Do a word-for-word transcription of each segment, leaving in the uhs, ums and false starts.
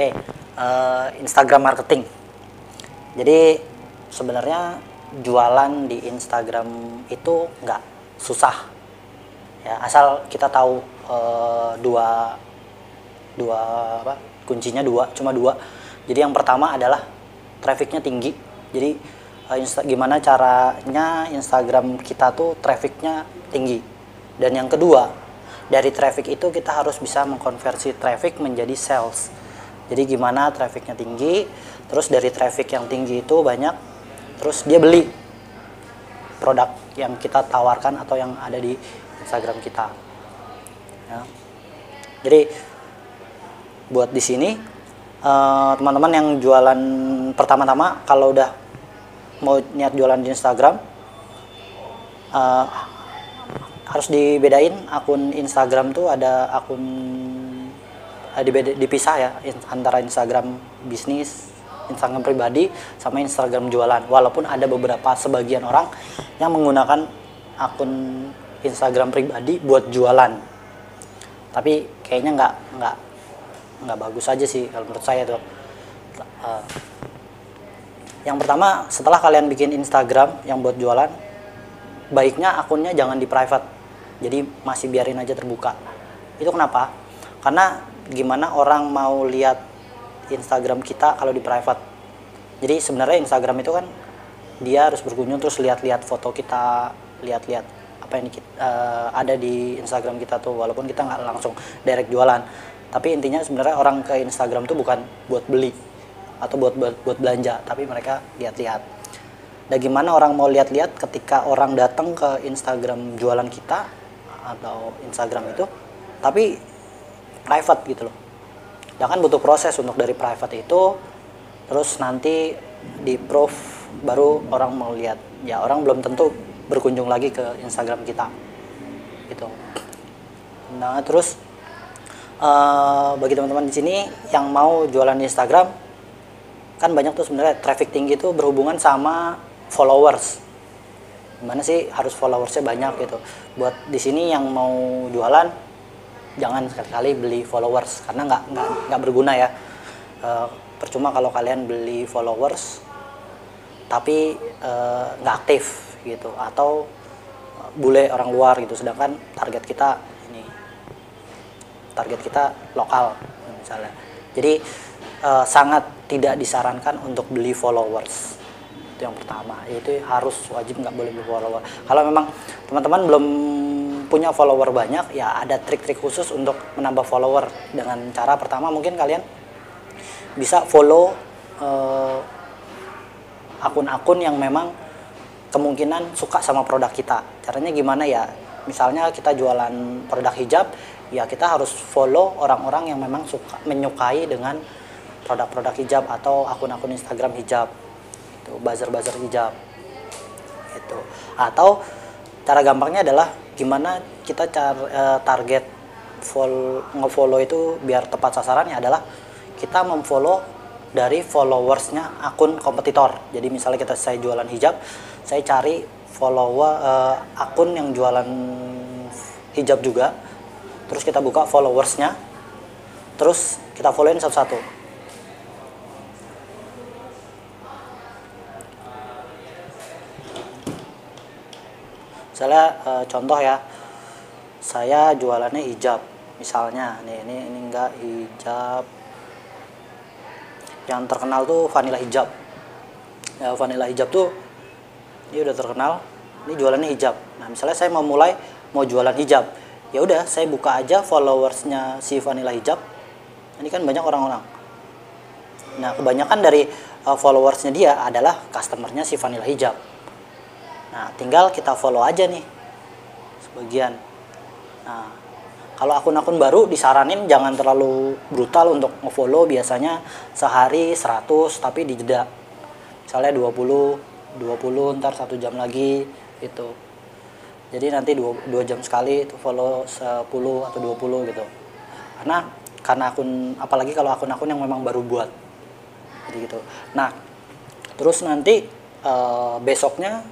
Oke, okay. uh, Instagram marketing. Jadi sebenarnya jualan di Instagram itu nggak susah, ya, asal kita tahu uh, dua dua apa kuncinya dua cuma dua. Jadi yang pertama adalah trafficnya tinggi. Jadi uh, insta gimana caranya Instagram kita tuh trafficnya tinggi. Dan yang kedua, dari traffic itu kita harus bisa mengkonversi traffic menjadi sales. Jadi gimana trafficnya tinggi, terus dari traffic yang tinggi itu banyak, terus dia beli produk yang kita tawarkan atau yang ada di Instagram kita. Ya. Jadi buat di sini eh, teman-teman yang jualan pertama-tama, kalau udah mau niat jualan di Instagram, eh, harus dibedain akun Instagram tuh ada akun. Dipisah ya antara Instagram bisnis, Instagram pribadi, sama Instagram jualan. Walaupun ada beberapa sebagian orang yang menggunakan akun Instagram pribadi buat jualan, tapi kayaknya nggak nggak nggak bagus aja sih kalau menurut saya tuh. Uh, yang pertama, setelah kalian bikin Instagram yang buat jualan, baiknya akunnya jangan di private, jadi masih biarin aja terbuka. Itu kenapa? Karena gimana orang mau lihat Instagram kita kalau di private. Jadi sebenarnya Instagram itu kan dia harus berkunjung, terus lihat-lihat foto kita, lihat-lihat apa yang kita, uh, ada di Instagram kita tuh, walaupun kita nggak langsung direct jualan. Tapi intinya sebenarnya orang ke Instagram tuh bukan buat beli atau buat buat, buat belanja, tapi mereka lihat-lihat. Dan gimana orang mau lihat-lihat ketika orang datang ke Instagram jualan kita atau Instagram itu, tapi private gitu loh. Ya kan butuh proses untuk dari private itu, terus nanti di proof baru orang mau lihat. Ya orang belum tentu berkunjung lagi ke Instagram kita. Gitu. Nah terus uh, bagi teman-teman di sini yang mau jualan di Instagram, kan banyak tuh sebenarnya traffic tinggi itu berhubungan sama followers. Gimana sih harus followersnya banyak gitu. Buat di sini yang mau jualan, jangan sekali-kali beli followers, karena nggak nggak berguna ya. E, percuma kalau kalian beli followers tapi nggak e, aktif gitu, atau bule orang luar gitu, sedangkan target kita ini target kita lokal misalnya. Jadi e, sangat tidak disarankan untuk beli followers. Itu yang pertama, yaitu harus wajib nggak boleh beli follower. Kalau memang teman-teman belum punya follower banyak, ya ada trik-trik khusus untuk menambah follower. Dengan cara pertama, mungkin kalian bisa follow akun-akun eh, yang memang kemungkinan suka sama produk kita. Caranya gimana ya? Misalnya kita jualan produk hijab, ya kita harus follow orang-orang yang memang suka, menyukai dengan produk-produk hijab atau akun-akun Instagram hijab, itu buzzer-buzzer hijab, itu. Atau cara gampangnya adalah gimana kita car, target follow, ngefollow itu biar tepat sasarannya adalah kita memfollow dari followersnya akun kompetitor. Jadi misalnya kita saya jualan hijab, saya cari follower eh, akun yang jualan hijab juga, terus kita buka followersnya, terus kita followin satu-satu. Misalnya e, contoh ya, saya jualannya hijab misalnya, nih ini ini enggak hijab, yang terkenal tuh Vanilla Hijab. Ya, Vanilla Hijab tuh dia udah terkenal, ini jualannya hijab. Nah misalnya saya mau mulai mau jualan hijab, ya udah saya buka aja followersnya si Vanilla Hijab. Ini kan banyak orang-orang. Nah kebanyakan dari e, followersnya dia adalah customernya si Vanilla Hijab. Nah, tinggal kita follow aja nih sebagian. Nah, kalau akun-akun baru disaranin jangan terlalu brutal untuk ngefollow, biasanya sehari seratus tapi dijeda. Misalnya dua puluh, dua puluh ntar satu jam lagi gitu. Jadi nanti dua jam sekali itu follow sepuluh atau dua puluh gitu. Karena karena akun, apalagi kalau akun-akun yang memang baru buat. Jadi gitu. Nah, terus nanti ee, besoknya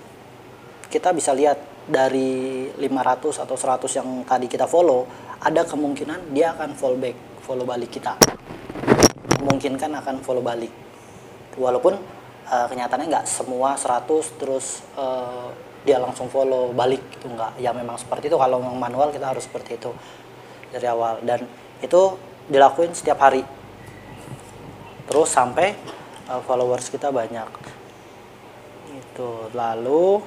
kita bisa lihat dari lima ratus atau seratus yang tadi kita follow, ada kemungkinan dia akan follow back, follow balik kita. memungkinkan akan follow balik. Walaupun uh, kenyataannya nggak semua seratus terus uh, dia langsung follow balik itu nggak. Ya memang seperti itu, kalau manual kita harus seperti itu dari awal. Dan itu dilakuin setiap hari. Terus sampai uh, followers kita banyak. Itu lalu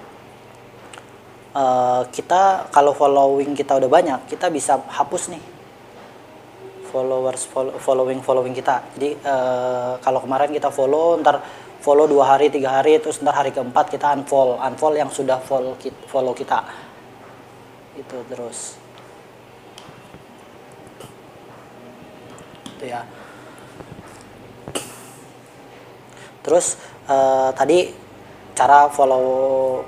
uh, kita kalau following kita udah banyak, kita bisa hapus nih followers follow, following following kita. Jadi uh, kalau kemarin kita follow, ntar follow dua hari tiga hari, terus ntar hari keempat kita unfollow unfollow yang sudah follow kita, follow kita. Itu terus itu ya. Terus uh, tadi cara follow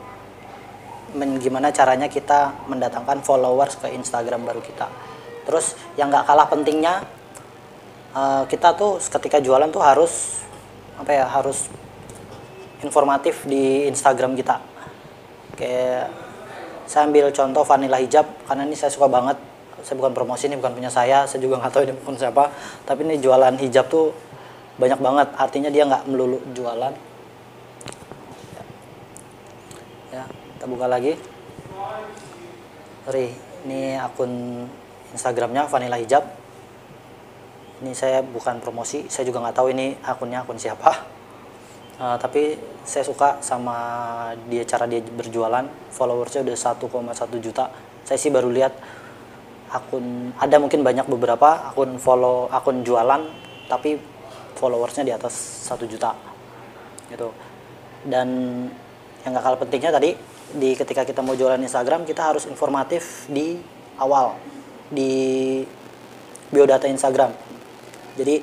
men, gimana caranya kita mendatangkan followers ke Instagram baru kita. Terus yang nggak kalah pentingnya uh, kita tuh ketika jualan tuh harus apa ya, harus informatif di Instagram kita. Kayak saya ambil contoh Vanilla Hijab karena ini saya suka banget. Saya bukan promosi, ini bukan punya saya, saya juga nggak tahu ini bukan siapa, tapi ini jualan hijab tuh banyak banget, artinya dia nggak melulu jualan ya. Kita buka lagi, sorry, ini akun Instagramnya Vanilla Hijab. Ini saya bukan promosi, saya juga nggak tahu ini akunnya akun siapa. Uh, tapi saya suka sama dia, cara dia berjualan. Followersnya udah satu koma satu juta. Saya sih baru lihat akun, ada mungkin banyak beberapa akun follow, akun jualan, tapi followersnya di atas satu juta. Gitu. Dan yang nggak kalah pentingnya tadi, di ketika kita mau jualan Instagram, kita harus informatif di awal, di biodata Instagram. Jadi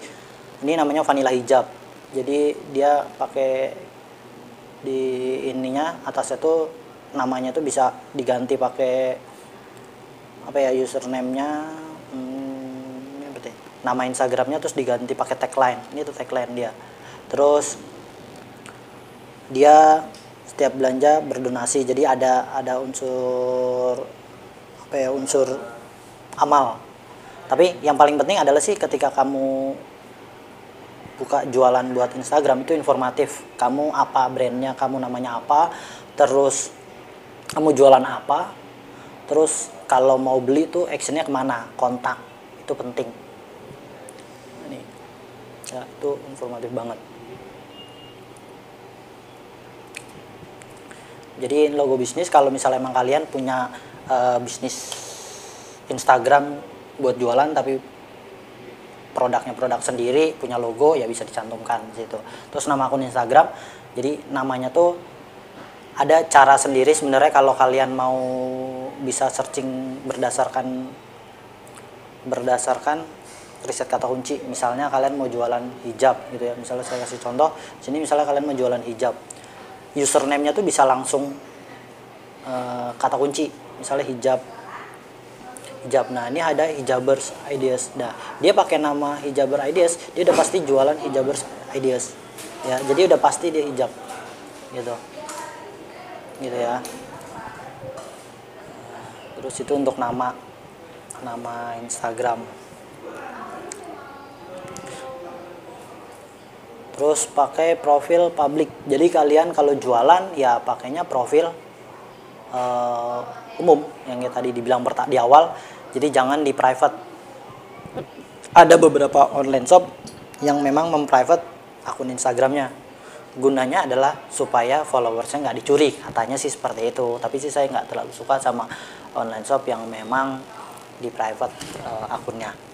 ini namanya Vanilla Hijab. Jadi dia pakai di ininya atasnya tuh namanya tuh bisa diganti pakai apa ya, username-nya, hmm, nama Instagramnya, terus diganti pakai tagline. Ini tuh tagline dia. Terus dia setiap belanja berdonasi. Jadi ada ada unsur apa ya, unsur amal. Tapi yang paling penting adalah sih ketika kamu buka jualan buat Instagram itu informatif. Kamu apa brandnya, kamu namanya apa, terus kamu jualan apa, terus kalau mau beli tuh actionnya kemana, kontak, itu penting. Ini, ya, itu informatif banget. Jadi logo bisnis, kalau misalnya emang kalian punya uh, bisnis Instagram buat jualan tapi produknya produk sendiri, punya logo, ya bisa dicantumkan di situ. Terus nama akun Instagram, jadi namanya tuh ada cara sendiri sebenarnya kalau kalian mau bisa searching berdasarkan berdasarkan riset kata kunci. Misalnya kalian mau jualan hijab gitu ya. Misalnya saya kasih contoh, sini misalnya kalian mau jualan hijab. Username-nya tuh bisa langsung uh, kata kunci. Misalnya hijab hijab. Nah, ini ada Hijabers Ideas. Nah, dia pakai nama Hijaber Ideas, dia udah pasti jualan Hijabers Ideas. Ya, jadi udah pasti dia hijab. Gitu. Gitu ya. Terus itu untuk nama nama Instagram. Terus pakai profil publik. Jadi kalian kalau jualan ya pakainya profil uh, umum yang tadi dibilang di awal. Jadi jangan di private. Ada beberapa online shop yang memang memprivate akun Instagramnya. Gunanya adalah supaya followersnya nggak dicuri, katanya sih seperti itu. Tapi sih saya nggak terlalu suka sama online shop yang memang di private uh, akunnya.